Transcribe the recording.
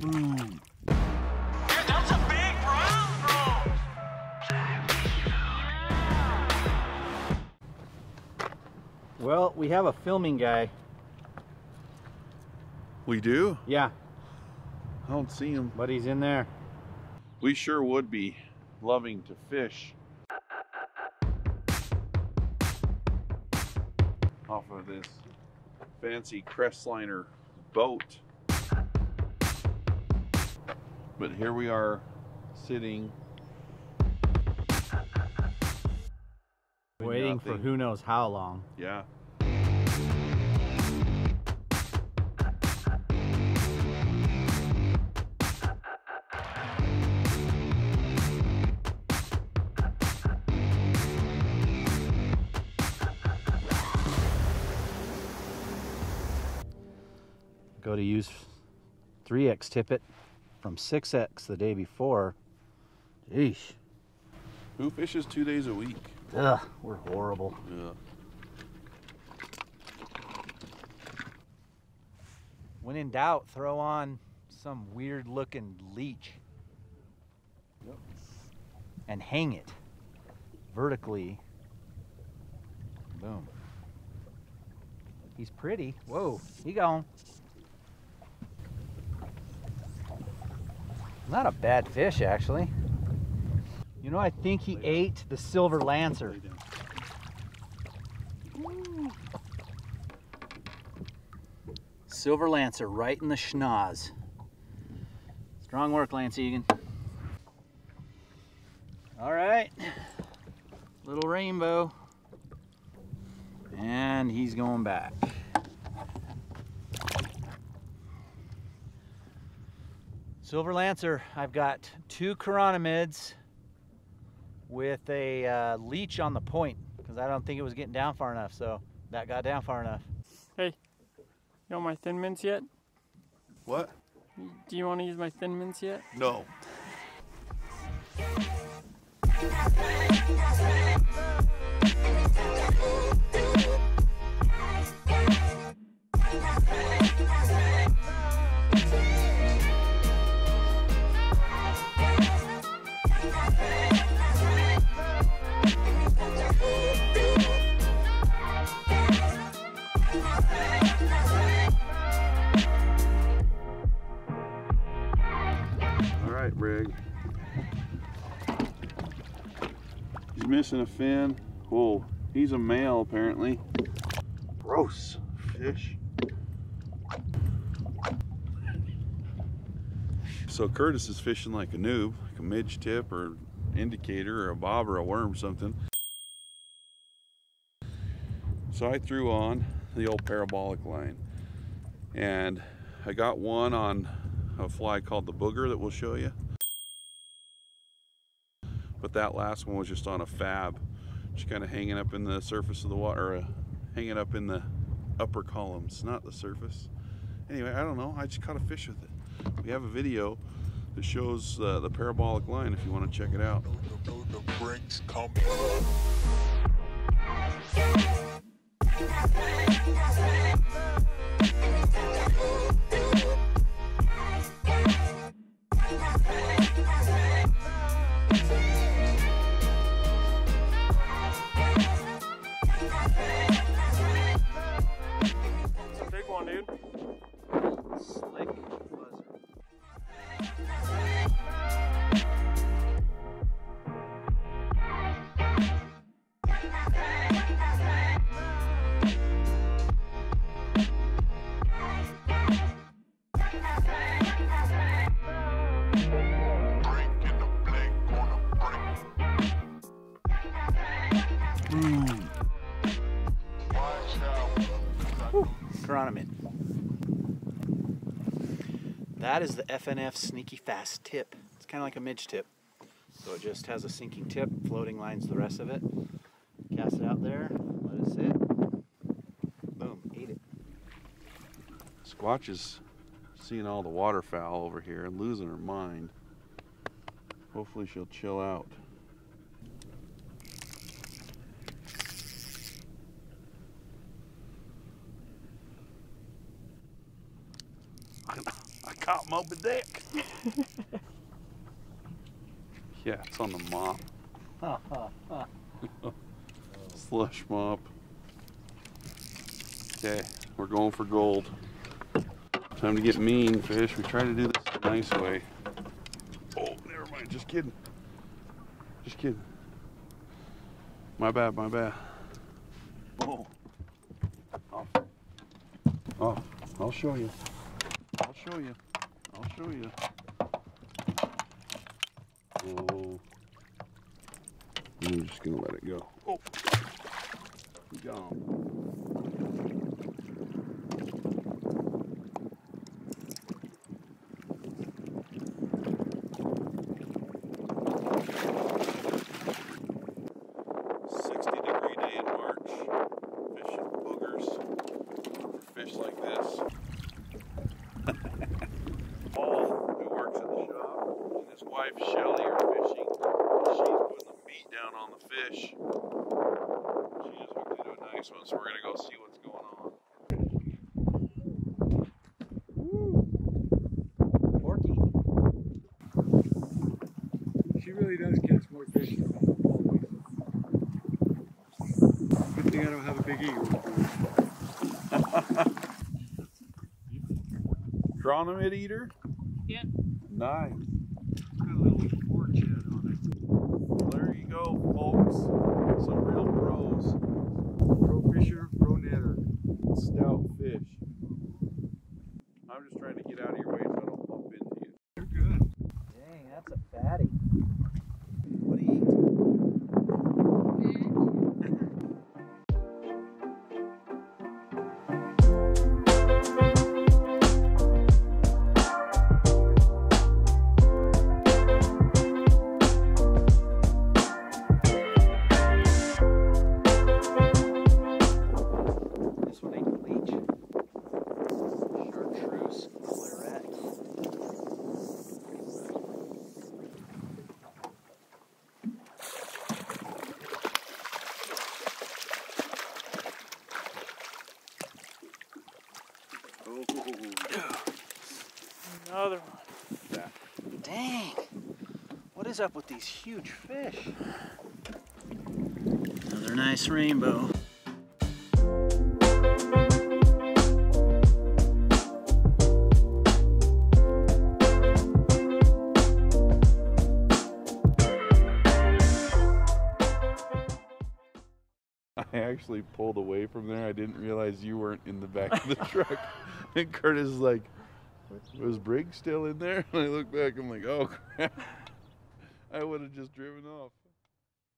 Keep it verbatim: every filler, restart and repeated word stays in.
boom. Dude, that's a big brown roll. Well, we have a filming guy. We do? Yeah. I don't see him. But he's in there. We sure would be loving to fish off of this fancy Crestliner boat. But here we are sitting waiting for who knows how long. Yeah. Go to use three X tippet from six X the day before. Jeez. Who fishes two days a week? Ugh, we're horrible. Yeah. When in doubt, throw on some weird looking leech. Yep. And hang it vertically. Boom. He's pretty. Whoa, he gone. Not a bad fish, actually. You know, I think he ate the Silver Lancer. Ooh. Silver Lancer right in the schnoz. Strong work, Lance Egan. All right, little rainbow. And he's going back. Silver Lancer, I've got two Chironomids with a uh, leech on the point because I don't think it was getting down far enough, so that got down far enough. Hey, you want my thin mints yet? What? Do you want to use my thin mints yet? No. Briggs. He's missing a fin. Whoa, he's a male apparently. Gross fish. So Curtis is fishing like a noob, like a midge tip or indicator or a bob or a worm or something. So I threw on the old parabolic line and I got one on a fly called the booger that we'll show you. But that last one was just on a fab, just kind of hanging up in the surface of the water, or, uh, hanging up in the upper columns, not the surface. Anyway, I don't know, I just caught a fish with it. We have a video that shows uh, the parabolic line if you want to check it out. That is the F N F sneaky fast tip. It's kind of like a midge tip. So it just has a sinking tip, floating lines the rest of it. Cast it out there, let it sit. Boom, eat it. Squatch is seeing all the waterfowl over here and losing her mind. Hopefully she'll chill out. caught Moby Dick. Yeah, it's on the mop. Slush mop. Okay, we're going for gold. Time to get mean fish. We try to do this the nice way. Oh, never mind. Just kidding. Just kidding. My bad, my bad. Oh. Off. Off. I'll show you. I'll show you. I'll show you. Oh. I'm just going to let it go. Oh. Gone. Chironomid eater? Yep. Nice. Got a little porch head on it. Well, there you go, folks. Some real pros. Pro fisher, pro netter. Stout fish. I'm just trying to get out of your way so I don't bump into you. They're good. Dang, that's a fatty. What do you eat? Another one. Yeah. Dang. What is up with these huge fish? Another nice rainbow. I actually pulled away from there. I didn't realize you weren't in the back of the truck. And Curtis is like, was Briggs still in there? And I look back, I'm like, oh crap. I would have just driven off.